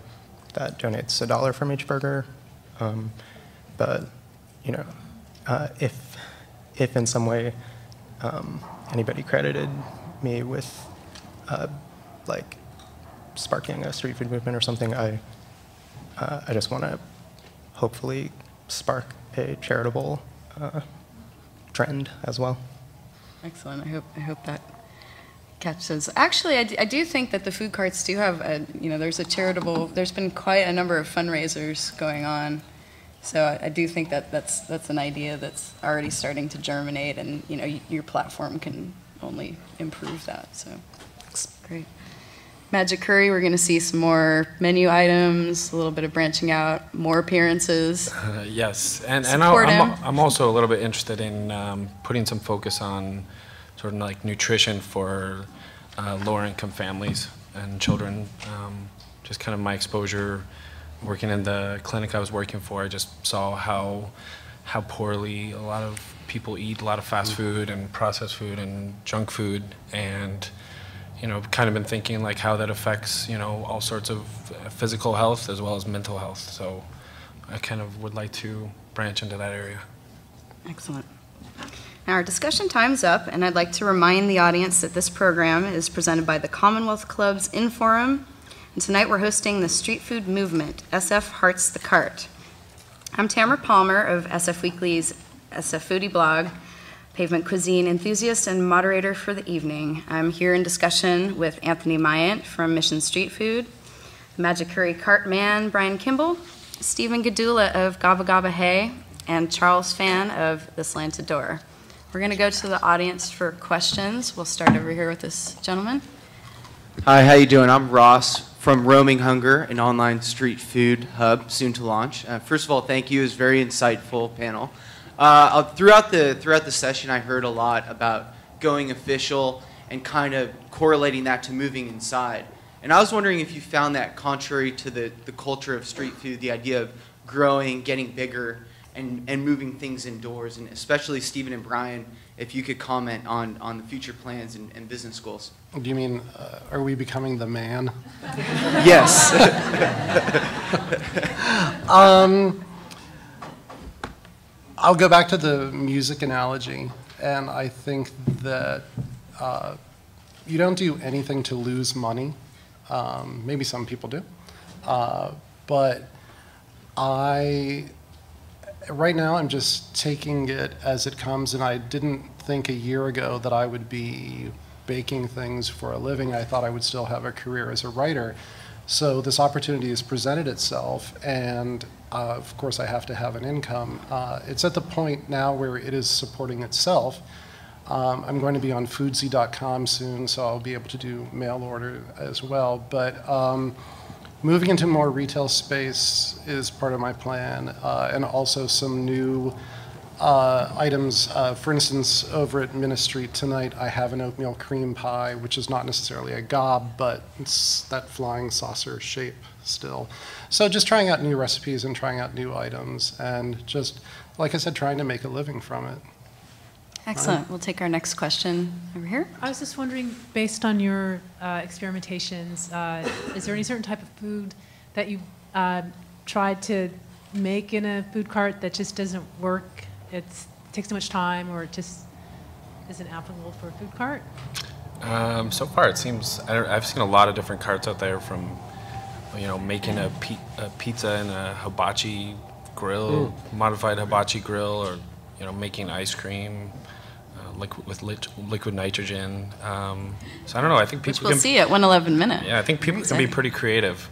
that donates $1 from each burger. But, you know, if in some way anybody credited me with like sparking a street food movement or something, I just want to hopefully spark a charitable trend as well. Excellent. I hope that catches. Actually, I do think that the food carts do have a, you know, there's a charitable, there's been quite a number of fundraisers going on. So I do think that that's an idea that's already starting to germinate, and you know your platform can only improve that. So great. Magic Curry, we're going to see some more menu items, a little bit of branching out, more appearances. Yes, and I'm also a little bit interested in putting some focus on sort of like nutrition for lower-income families and children. Just kind of my exposure. Working in the clinic I was working for, I just saw how poorly a lot of people eat, a lot of fast food and processed food and junk food, and you know, kind of been thinking like how that affects, you know, all sorts of physical health as well as mental health. So I kind of would like to branch into that area. Excellent. Now our discussion time's up, and I'd like to remind the audience that this program is presented by the Commonwealth Club's Inforum. And tonight we're hosting the Street Food Movement, SF Hearts the Cart. I'm Tamara Palmer of SF Weekly's SF Foodie blog, Pavement Cuisine enthusiast and moderator for the evening. I'm here in discussion with Anthony Myint from Mission Street Food, Magic Curry Cart Man Brian Kimball, Steven Gdula of Gobba Gobba Hey, and Charles Phan of The Slanted Door. We're going to go to the audience for questions. We'll start over here with this gentleman. Hi, how you doing? I'm Ross from Roaming Hunger, an online street food hub soon to launch. First of all, thank you. It was a very insightful panel. Throughout the session, I heard a lot about going official and kind of correlating that to moving inside. And I was wondering if you found that contrary to the culture of street food, the idea of growing, getting bigger, and moving things indoors, and especially Stephen and Brian, if you could comment on the future plans and business goals. Do you mean, are we becoming the man? Yes. I'll go back to the music analogy, and I think that you don't do anything to lose money. Maybe some people do. But right now I'm just taking it as it comes, and I didn't think a year ago that I would be baking things for a living. I thought I would still have a career as a writer. So this opportunity has presented itself, and of course I have to have an income. It's at the point now where it is supporting itself. I'm going to be on foodsy.com soon, so I'll be able to do mail order as well. But moving into more retail space is part of my plan, and also some new items. For instance, over at Mission Street tonight, I have an oatmeal cream pie, which is not necessarily a gob, but it's that flying saucer shape still. So just trying out new recipes and trying out new items, and just, like I said, trying to make a living from it. Excellent. We'll take our next question over here. I was just wondering, based on your experimentations, is there any certain type of food that you tried to make in a food cart that just doesn't work? It takes too much time, or it just isn't applicable for a food cart? So far, it seems, I've seen a lot of different carts out there, from, you know, making a pizza in a hibachi grill, modified hibachi grill, or, you know, making ice cream with liquid nitrogen. So I don't know. I think people will see at 1:11 minute. Yeah, I think people can be pretty creative.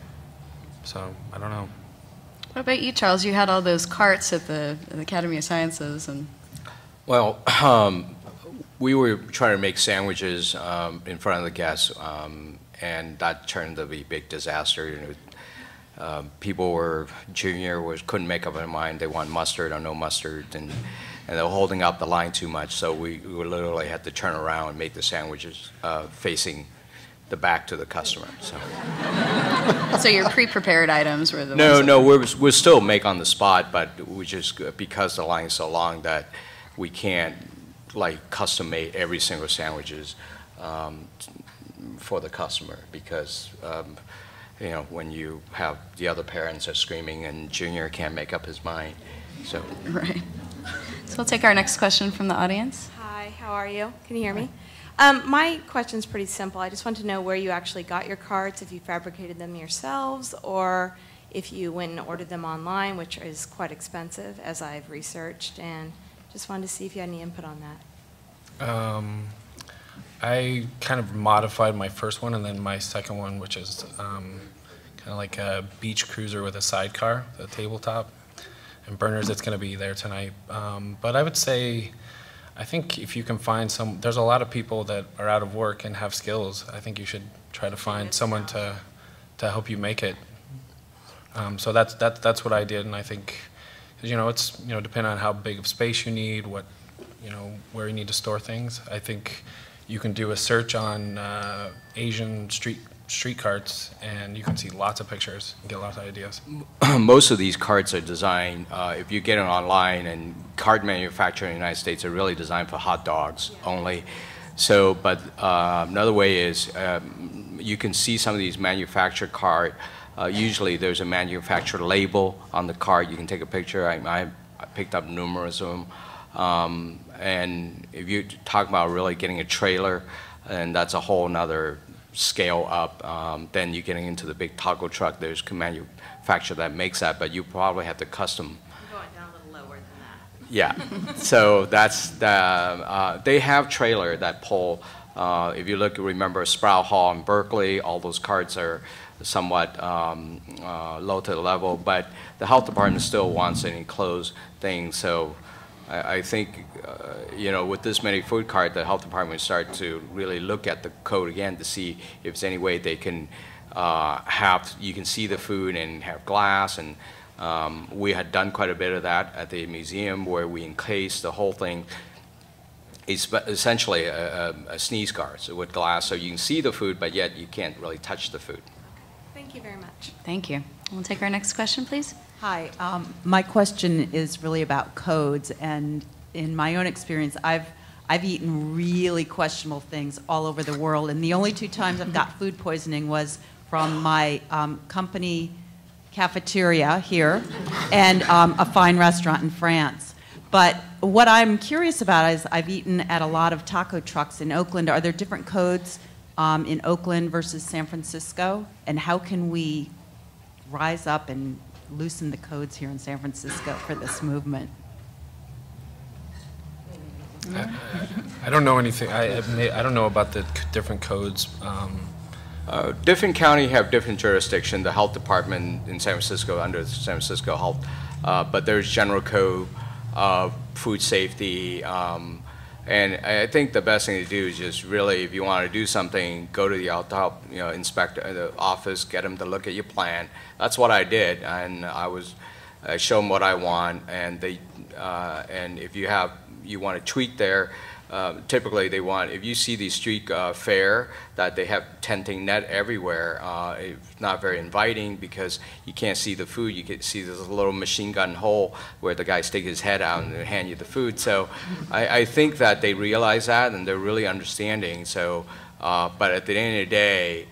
So I don't know. What about you, Charles? You had all those carts at the Academy of Sciences, and well, we were trying to make sandwiches in front of the guests, and that turned to be a big disaster. You know, Junior couldn't make up their mind. They want mustard or no mustard, and they were holding up the line too much. So we literally had to turn around and make the sandwiches facing the back to the customer. So, so your pre-prepared items were the ones? No, we're still make on the spot, but we just, because the line is so long that we can't like custom make every single sandwiches for the customer, because. You know, when you have the other parents are screaming and Junior can't make up his mind, so. Right. So we'll take our next question from the audience. Hi, how are you? Can you hear me? My question's pretty simple. I just want to know where you actually got your carts, if you fabricated them yourselves, or if you went and ordered them online, which is quite expensive, as I've researched, and just wanted to see if you had any input on that. I kind of modified my first one, and then my second one, which is kind of like a beach cruiser with a sidecar, a tabletop, and burners. It's going to be there tonight. But I would say, I think if you can find some, there's a lot of people that are out of work and have skills. I think you should try to find someone to help you make it. So that's what I did, and I think, you know, it's, you know, depending on how big of space you need, what, you know, where you need to store things. I think. You can do a search on Asian street carts, and you can see lots of pictures and get lots of ideas. Most of these carts are designed, if you get it online, and cart manufacturing in the United States are really designed for hot dogs only. So, but another way is you can see some of these manufactured cart. Usually there's a manufacturer label on the cart. You can take a picture. I picked up numerous of them. And if you talk about really getting a trailer, and that's a whole nother scale up, then you're getting into the big taco truck. There's a manufacturer that makes that, but you probably have to custom. You're going down a little lower than that. Yeah, so that's the, they have trailer that pull. If you look, remember Sprout Hall in Berkeley, all those carts are somewhat low to the level, but the health department still wants an enclosed thing, so. I think, you know, with this many food carts, the health department start to really look at the code again to see if there's any way they can have, you can see the food and have glass, and we had done quite a bit of that at the museum where we encased the whole thing. It's essentially a sneeze guard, so with glass, so you can see the food, but yet you can't really touch the food. Thank you very much. Thank you. We'll take our next question, please. Hi, my question is really about codes, and in my own experience, I've eaten really questionable things all over the world, and the only two times I've got food poisoning was from my company cafeteria here, and a fine restaurant in France. But what I'm curious about is I've eaten at a lot of taco trucks in Oakland. Are there different codes in Oakland versus San Francisco? And how can we rise up and loosen the codes here in San Francisco for this movement? I don't know anything. I don't know about the different codes. Different county have different jurisdiction. The health department in San Francisco under San Francisco Health, but there's general code of food safety, and I think the best thing to do is just really, if you want to do something, go to the health inspector, the office, get them to look at your plan. That's what I did, and I show them what I want, and they and if you have you want to tweak there. Typically they want, if you see the street fair, that they have tenting net everywhere, it's not very inviting because you can't see the food. You can see this little machine gun hole where the guy sticks his head out and they hand you the food. So I think that they realize that and they're really understanding. So, but at the end of the day,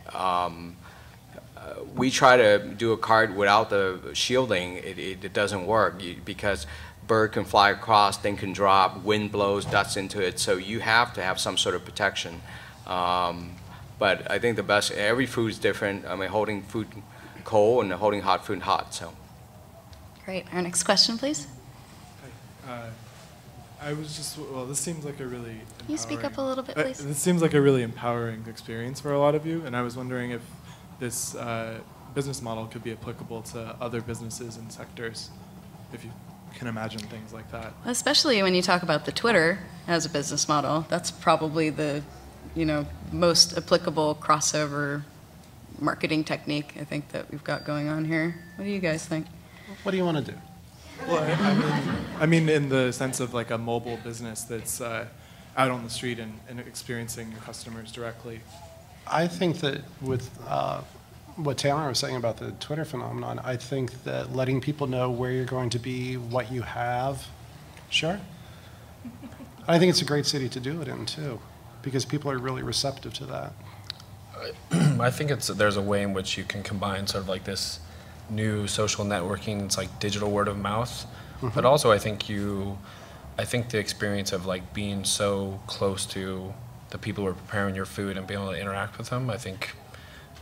we try to do a cart without the shielding. It doesn't work because bird can fly across, thing can drop, wind blows, dust into it, so you have to have some sort of protection. But I think the best, every food is different. I mean, holding food cold and holding hot food hot, so. Great, our next question, please. Hi. I was just, well, this seems like a really empowering, can you speak up a little bit, please? This seems like a really empowering experience for a lot of you, and I was wondering if this business model could be applicable to other businesses and sectors, if you can imagine things like that. Especially when you talk about the Twitter as a business model, that's probably the, most applicable crossover marketing technique I think that we've got going on here. What do you guys think? What do you want to do? Well, I mean in the sense of like a mobile business that's out on the street and experiencing your customers directly. I think that with what Tamara was saying about the Twitter phenomenon, I think that letting people know where you're going to be, what you have, sure. I think it's a great city to do it in, too, because people are really receptive to that. I think there's a way in which you can combine sort of like this new social networking, it's like digital word of mouth, but also I think the experience of like being so close to the people who are preparing your food and being able to interact with them, I think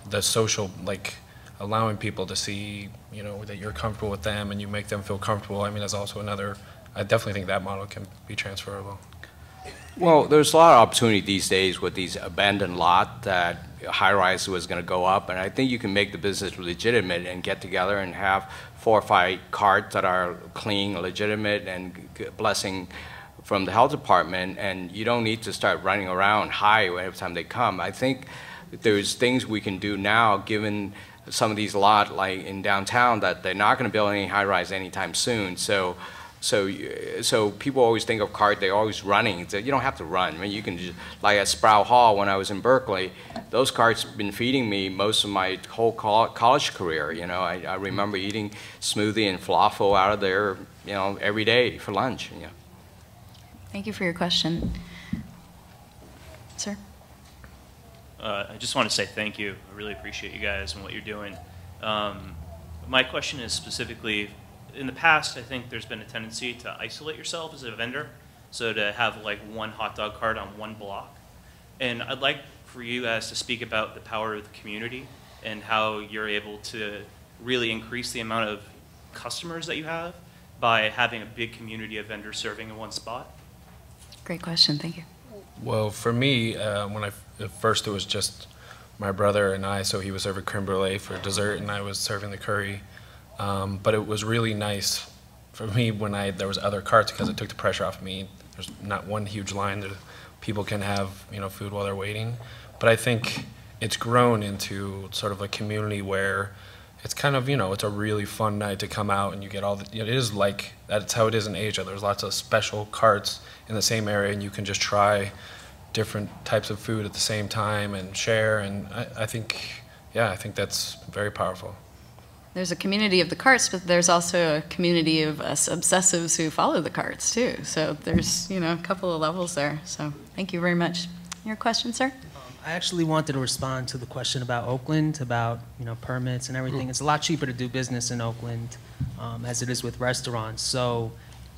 the social, like, allowing people to see, that you're comfortable with them and you make them feel comfortable. I mean, that's also another, I definitely think that model can be transferable. Well, there's a lot of opportunity these days with these abandoned lot that high-rise was going to go up, and I think you can make the business legitimate and get together and have 4 or 5 carts that are clean, legitimate, and blessing from the health department, and you don't need to start running around high every time they come. I think there's things we can do now, given some of these lot like in downtown that they're not going to build any high-rise anytime soon. So people always think of cart; they're always running. So you don't have to run. I mean, you can just, like at Sproul Hall when I was in Berkeley, those carts have been feeding me most of my whole college career. I remember eating smoothie and falafel out of there, every day for lunch. Yeah. Thank you for your question, sir. I just want to say thank you. I really appreciate you guys and what you're doing. My question is specifically, in the past, I think there's been a tendency to isolate yourself as a vendor, so to have like one hot dog cart on one block. And I'd like for you guys to speak about the power of the community and how you're able to really increase the amount of customers that you have by having a big community of vendors serving in one spot. Great question. Thank you. Well, for me, when at first it was just my brother and I, so he was serving creme brulee for dessert and I was serving the curry. But it was really nice for me when there was other carts because it took the pressure off me. There's not one huge line that people can have, food while they're waiting. But I think it's grown into sort of a community where it's kind of, it's a really fun night to come out and you get all the, it is like, that's how it is in Asia. There's lots of special carts in the same area and you can just try different types of food at the same time and share. And I think, yeah, I think that's very powerful. There's a community of the carts, but there's also a community of us obsessives who follow the carts too. So there's, a couple of levels there. So thank you very much. Your question, sir? I I actually wanted to respond to the question about Oakland, about permits and everything. It's a lot cheaper to do business in Oakland as it is with restaurants. So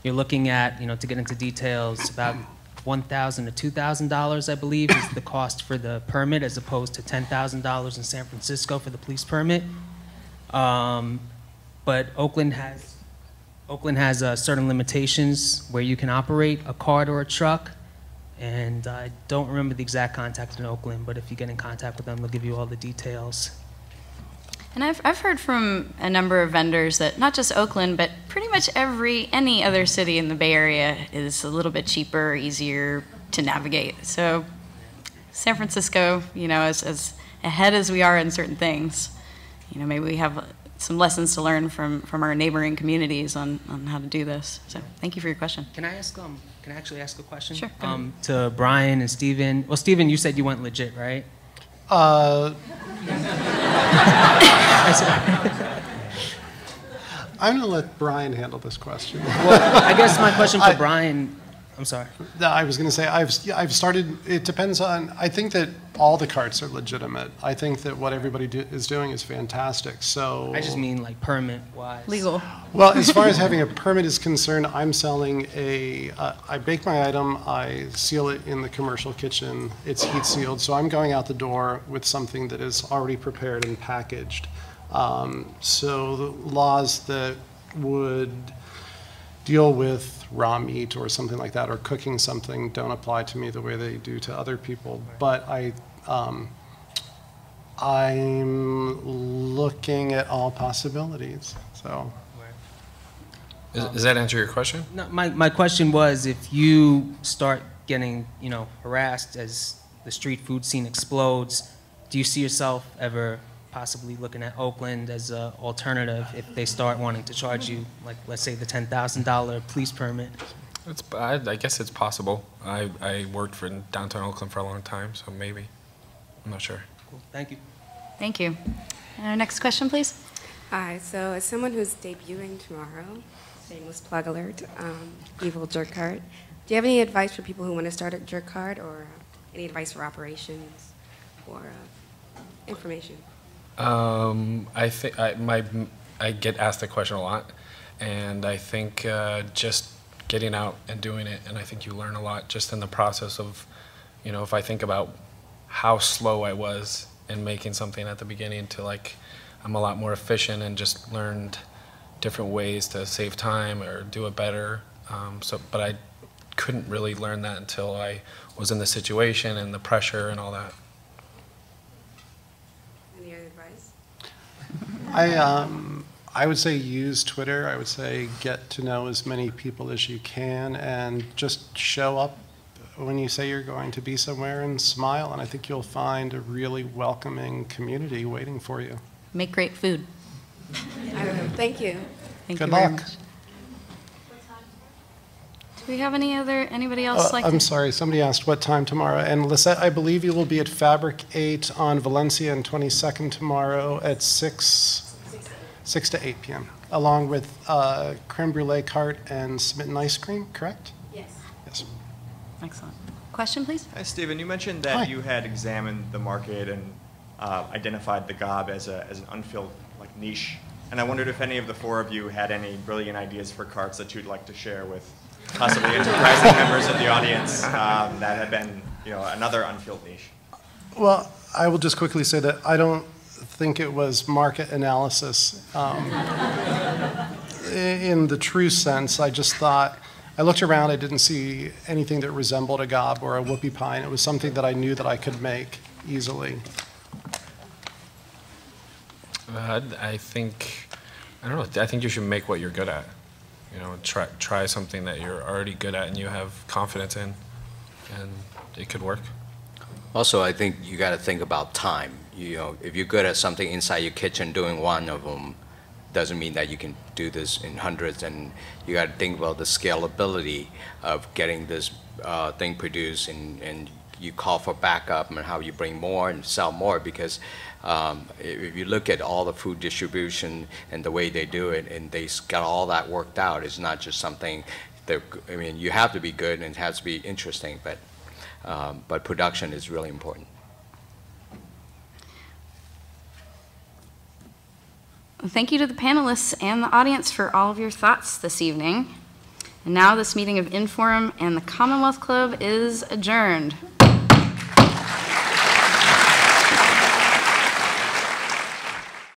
you're looking at, to get into details, about $1,000 to $2,000, I believe, is the cost for the permit, as opposed to $10,000 in San Francisco for the police permit. But Oakland has certain limitations where you can operate a cart or a truck. And I don't remember the exact contact in Oakland, but if you get in contact with them, they'll give you all the details. And I've heard from a number of vendors that not just Oakland, but pretty much any other city in the Bay Area is a little bit cheaper, easier to navigate. So San Francisco, as ahead as we are in certain things, maybe we have some lessons to learn from our neighboring communities on how to do this. So thank you for your question. Can I ask Can I actually ask a question? Sure. To Brian and Steven. Well, Steven, you said you went legit, right? I'm going to let Brian handle this question. Well, I guess my question for Brian, I'm sorry. I was going to say, I've started, it depends on, I think that all the carts are legitimate. I think that what everybody is doing is fantastic, so. I just mean like permit-wise. Legal. Well, as far as having a permit is concerned, I'm selling I bake my item, I seal it in the commercial kitchen, it's heat sealed, so I'm going out the door with something that is already prepared and packaged. So the laws that would deal with raw meat or something like that, or cooking something, don't apply to me the way they do to other people. But I'm looking at all possibilities. So, does that answer your question? No, my question was, if you start getting harassed as the street food scene explodes, do you see yourself ever possibly looking at Oakland as an alternative if they start wanting to charge you, like, let's say, the $10,000 police permit? I guess it's possible. I worked for downtown Oakland for a long time, so maybe. I'm not sure. Cool. Thank you. Thank you. And our next question, please. Hi. So as someone who's debuting tomorrow, shameless plug alert, Evil Jerk Cart, do you have any advice for people who want to start a jerk cart, or any advice for operations or information? I think I get asked that question a lot, and I think just getting out and doing it, and I think you learn a lot just in the process of, if I think about how slow I was in making something at the beginning to, like, I'm a lot more efficient and just learned different ways to save time or do it better. But I couldn't really learn that until I was in the situation and the pressure and all that. I would say use Twitter. I would say get to know as many people as you can, and just show up when you say you're going to be somewhere and smile, and I think you'll find a really welcoming community waiting for you. Make great food. I don't know. Thank you. Good luck. Do we have anybody else like? I'm sorry, somebody asked what time tomorrow. And Lisette, I believe you will be at Fabric 8 on Valencia and 22nd tomorrow at 6 to 8 p.m. along with Creme Brulee Cart and Smitten Ice Cream, correct? Yes. Yes. Excellent. Question, please. Hi, Steven. You mentioned that you had examined the market and identified the gob as an unfilled niche, and I wondered if any of the four of you had any brilliant ideas for carts that you'd like to share with possibly enterprising members of the audience that have been, another unfilled niche. Well, I will just quickly say that I don't think it was market analysis in the true sense. I just thought, I looked around, I didn't see anything that resembled a gob or a whoopie pie, and it was something that I knew that I could make easily. I think you should make what you're good at. Try something that you're already good at and you have confidence in, and it could work. Also, I think you got to think about time. If you're good at something inside your kitchen, doing one of them doesn't mean that you can do this in hundreds. And you got to think about the scalability of getting this thing produced, and you call for backup and how you bring more and sell more, because if you look at all the food distribution and the way they do it, and they got all that worked out, it's not just something that, you have to be good and it has to be interesting, but production is really important. Thank you to the panelists and the audience for all of your thoughts this evening. And now this meeting of Inforum and the Commonwealth Club is adjourned.